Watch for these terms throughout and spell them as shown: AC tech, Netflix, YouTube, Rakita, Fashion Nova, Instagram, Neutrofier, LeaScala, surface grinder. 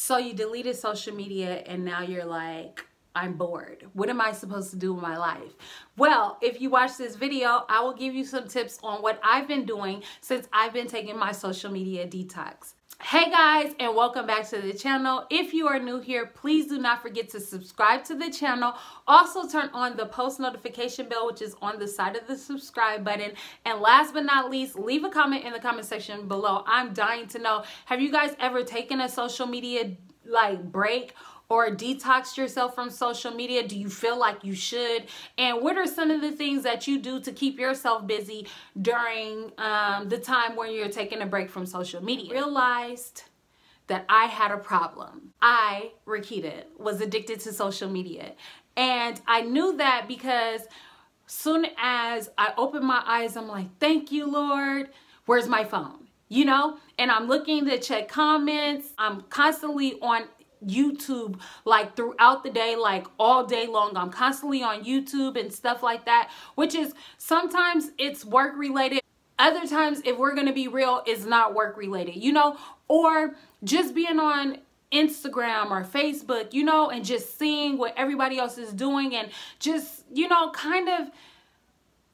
So you deleted social media and now you're like, I'm bored. What am I supposed to do with my life? Well, if you watch this video, I will give you some tips on what I've been doing since I've been taking my social media detox. Hey guys, and welcome back to the channel. If you are new here, please do not forget to subscribe to the channel. Also turn on the post notification bell, which is on the side of the subscribe button. And last but not least, leave a comment in the comment section below. I'm dying to know, have you guys ever taken a social media break or detox yourself from social media? Do you feel like you should? And what are some of the things that you do to keep yourself busy during the time when you're taking a break from social media? I realized that I had a problem. I, Rakita, was addicted to social media. And I knew that because soon as I opened my eyes, I'm like, thank you, Lord. Where's my phone? You know? And I'm looking to check comments. I'm constantly on YouTube throughout the day, all day long. I'm constantly on YouTube and stuff like that, which is sometimes it's work related. Other times, if we're going to be real, it's not work related, you know, or just being on Instagram or Facebook, you know, and just seeing what everybody else is doing and just, you know, kind of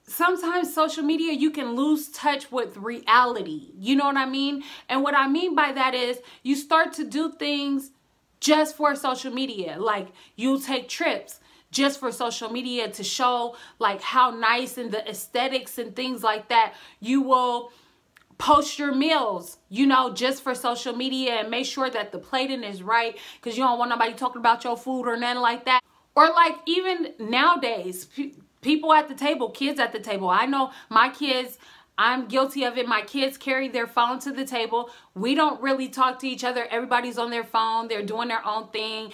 sometimes social media, you can lose touch with reality. You know what I mean? And what I mean by that is you start to do things just for social media. Like you take trips just for social media to show how nice and the aesthetics and things like that. You will post your meals, you know, just for social media and make sure that the plating is right because you don't want nobody talking about your food or nothing like that. Or like even nowadays, people at the table, kids at the table. I know my kids, I'm guilty of it. My kids carry their phone to the table. We don't really talk to each other. Everybody's on their phone. They're doing their own thing,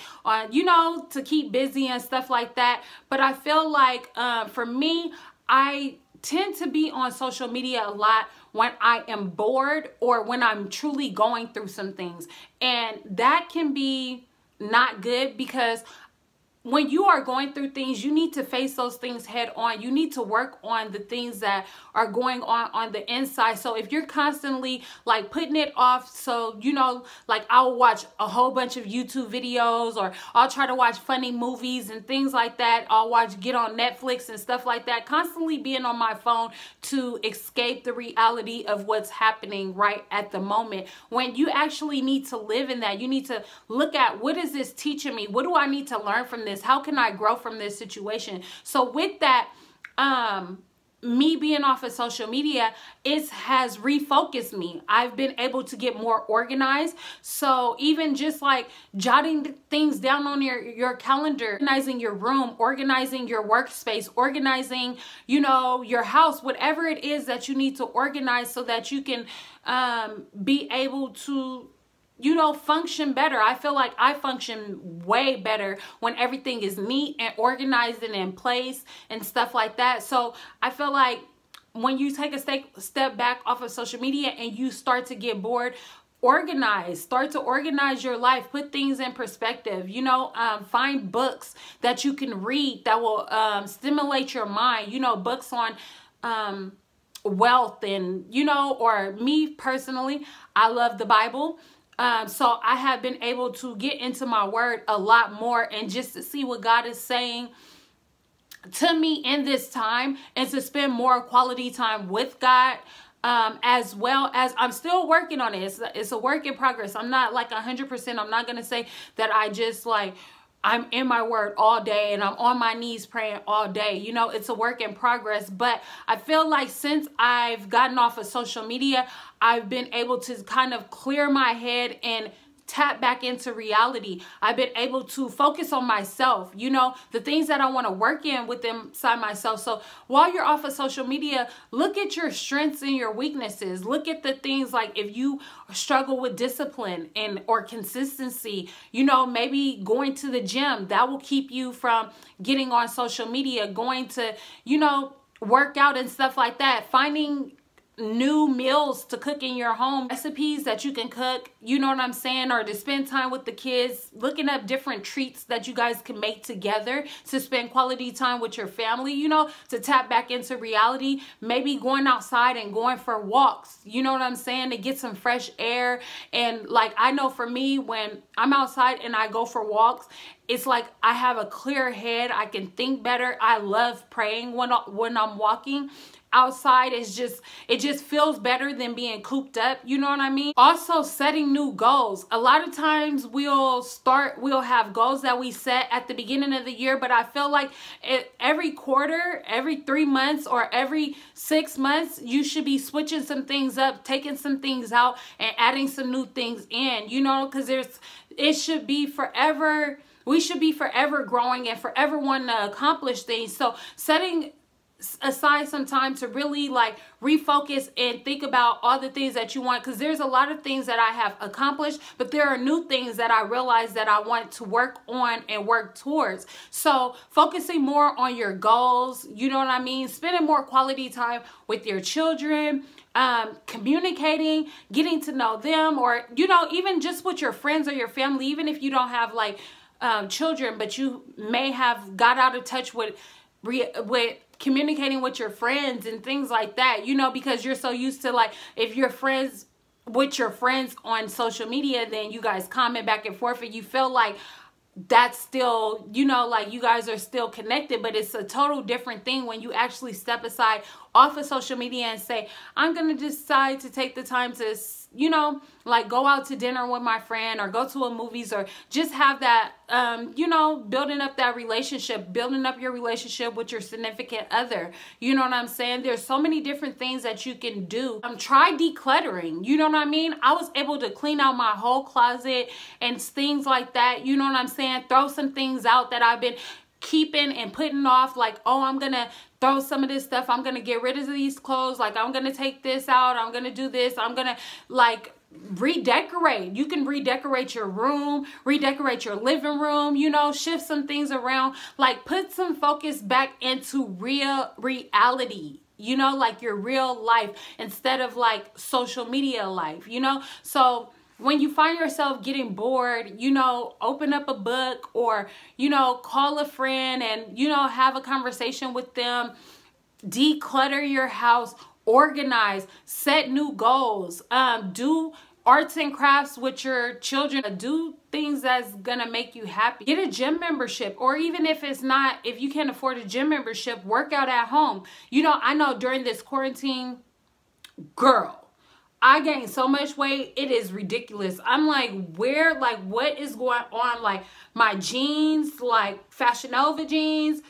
you know, to keep busy and stuff like that. But I feel like for me, I tend to be on social media a lot when I am bored or when I'm truly going through some things. And that can be not good because when you are going through things, you need to face those things head on. You need to work on the things that are going on the inside. So if you're constantly putting it off, so, you know, I'll watch a whole bunch of YouTube videos or I'll try to watch funny movies and things like that. I'll get on Netflix and stuff like that. Constantly being on my phone to escape the reality of what's happening right at the moment. When you actually need to live in that, you need to look at what is this teaching me? What do I need to learn from this? How can I grow from this situation? So with that, me being off of social media, it has refocused me. I've been able to get more organized. So even just jotting things down on your calendar, organizing your room, organizing your workspace, organizing, you know, your house, whatever it is that you need to organize so that you can be able to, you know, function better. I feel like I function way better when everything is neat and organized and in place and stuff like that. So I feel like when you take a step back off of social media and you start to get bored, organize, start to organize your life, put things in perspective, you know, find books that you can read that will stimulate your mind, you know, books on wealth and, you know, or me personally, I love the Bible. So I have been able to get into my word a lot more and just to see what God is saying to me in this time and to spend more quality time with God, as well as I'm still working on it. It's a work in progress. I'm not 100%. I'm not going to say that I just I'm in my word all day and I'm on my knees praying all day. You know, it's a work in progress, but I feel like since I've gotten off of social media, I've been able to kind of clear my head and tap back into reality. I've been able to focus on myself, you know, the things that I want to work in inside myself. So while you're off of social media, look at your strengths and your weaknesses. Look at the things if you struggle with discipline or consistency, you know, maybe going to the gym, that will keep you from getting on social media, going to, you know, work out and stuff like that, finding new meals to cook in your home, recipes that you can cook, you know what I'm saying, or to spend time with the kids, looking up different treats that you guys can make together to spend quality time with your family, you know, to tap back into reality, maybe going outside and going for walks, you know what I'm saying, to get some fresh air. And like, I know for me, when I'm outside and I go for walks, it's like I have a clear head, I can think better. I love praying when I'm walking outside. It's just, it just feels better than being cooped up, you know what I mean? Also, setting new goals. A lot of times we'll have goals that we set at the beginning of the year, but I feel like every quarter, every 3 months, or every 6 months, you should be switching some things up, taking some things out, and adding some new things in, you know, because it should be forever, we should be forever growing and forever wanting to accomplish things. So setting aside some time to really like refocus and think about all the things that you want, because there's a lot of things that I have accomplished, but there are new things that I realize that I want to work on and work towards. So focusing more on your goals, you know what I mean, spending more quality time with your children, communicating, getting to know them, or you know, even just with your friends or your family, even if you don't have like children, but you may have got out of touch with communicating with your friends and things like that, you know, because you're so used to like, if you're friends with your friends on social media, then you guys comment back and forth and you feel like that's still, you know, like you guys are still connected. But it's a total different thing when you actually step aside off of social media and say, I'm gonna decide to take the time to, you know, like go out to dinner with my friend or go to a movies, or just have that, you know, building up that relationship, building up your relationship with your significant other. You know what I'm saying? There's so many different things that you can do. Try decluttering. You know what I mean? I was able to clean out my whole closet and things like that. You know what I'm saying? Throw some things out that I've been keeping and putting off, like, oh, I'm gonna throw some of this stuff, I'm gonna get rid of these clothes, like I'm gonna take this out, I'm gonna do this, I'm gonna like redecorate. You can redecorate your room, redecorate your living room, you know, shift some things around, like put some focus back into real reality, you know, like your real life instead of like social media life, you know. So when you find yourself getting bored, you know, open up a book, or, you know, call a friend and, you know, have a conversation with them. Declutter your house, organize, set new goals, do arts and crafts with your children, do things that's gonna make you happy. Get a gym membership, or even if it's not, if you can't afford a gym membership, work out at home. You know, I know during this quarantine, girl, I gained so much weight, it is ridiculous. I'm like, where, like, what is going on? Like, my jeans, like, Fashion Nova jeans,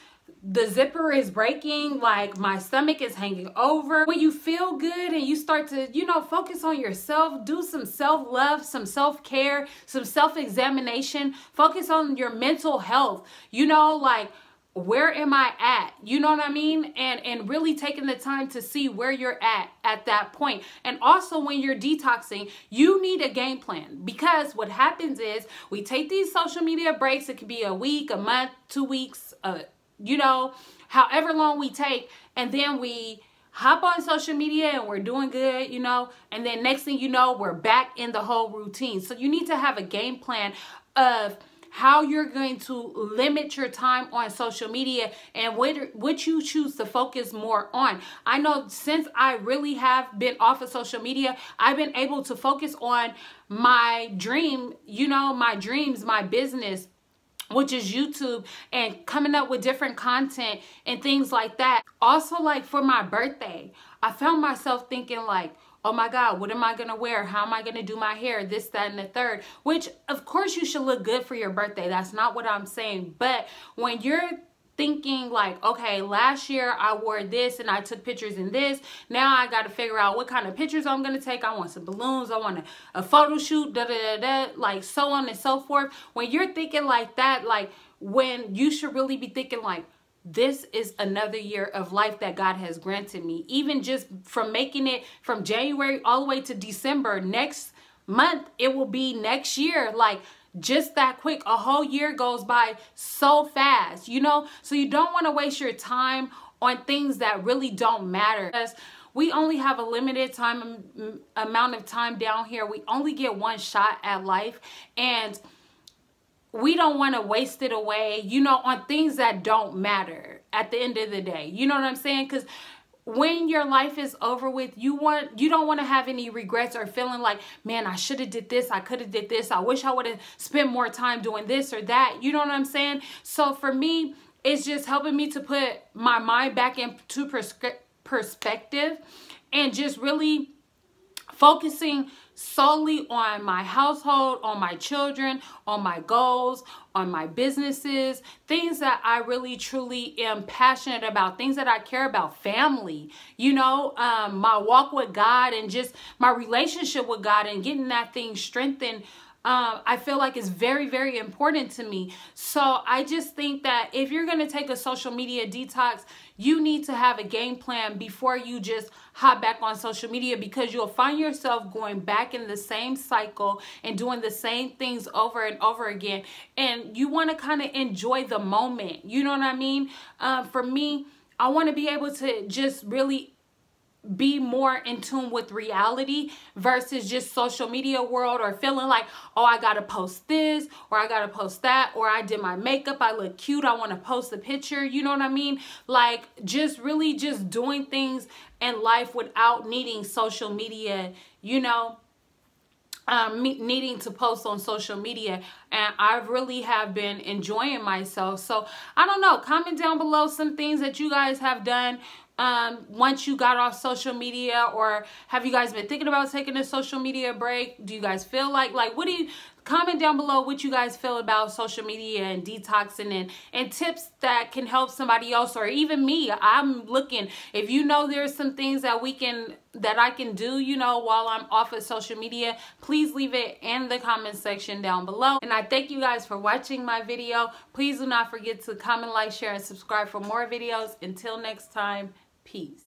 the zipper is breaking, like, my stomach is hanging over. When you feel good and you start to, you know, focus on yourself, do some self-love, some self-care, some self-examination, focus on your mental health, you know, like, where am I at? You know what I mean? And really taking the time to see where you're at that point. And also when you're detoxing, you need a game plan, because what happens is we take these social media breaks. It could be a week, a month, 2 weeks, you know, however long we take. And then we hop on social media and we're doing good, you know, and then next thing you know, we're back in the whole routine. So you need to have a game plan of how you're going to limit your time on social media and what you choose to focus more on. I know since I really have been off of social media, I've been able to focus on my dream, you know, my dreams, my business, which is YouTube, and coming up with different content and things like that. Also, like for my birthday, I found myself thinking like, oh my God, what am I gonna wear? How am I gonna do my hair? This, that, and the third. Which, of course, you should look good for your birthday. That's not what I'm saying. But when you're thinking like, okay, last year I wore this and I took pictures in this. Now I gotta figure out what kind of pictures I'm gonna take. I want some balloons. I want a photo shoot, da, da, da, da, like so on and so forth. When you're thinking like that, like when you should really be thinking like, this is another year of life that God has granted me. Even just from making it from January all the way to December, next month, it will be next year. Like just that quick, a whole year goes by so fast, you know? So you don't want to waste your time on things that really don't matter. Because We only have a limited time amount of time down here. We only get one shot at life, and we don't want to waste it away, you know, on things that don't matter at the end of the day. You know what I'm saying? Because when your life is over with, you don't want to have any regrets or feeling like, man, I should have did this. I could have did this. I wish I would have spent more time doing this or that. You know what I'm saying? So for me, it's just helping me to put my mind back into perspective and just really focusing solely on my household, on my children, on my goals, on my businesses, things that I really truly am passionate about, things that I care about, family, you know, my walk with God and just my relationship with God and getting that thing strengthened. I feel like it's very, very important to me. So I just think that if you're going to take a social media detox, you need to have a game plan before you just hop back on social media, because you'll find yourself going back in the same cycle and doing the same things over and over again. And you want to kind of enjoy the moment. You know what I mean? For me, I want to be able to just really be more in tune with reality versus just social media world, or feeling like, oh, I gotta post this, or I gotta post that, or I did my makeup, I look cute, I want to post a picture. You know what I mean? Like, just really just doing things in life without needing social media, you know, needing to post on social media. And I really have been enjoying myself. So I don't know, comment down below some things that you guys have done once you got off social media, or have you guys been thinking about taking a social media break? Do you guys feel like what do you, comment down below what you guys feel about social media and detoxing, and tips that can help somebody else, or even me. I'm looking, if you know there's some things that we can, that I can do, you know, while I'm off of social media, please leave it in the comment section down below. And I thank you guys for watching my video. Please do not forget to comment, like, share, and subscribe for more videos. Until next time, peace.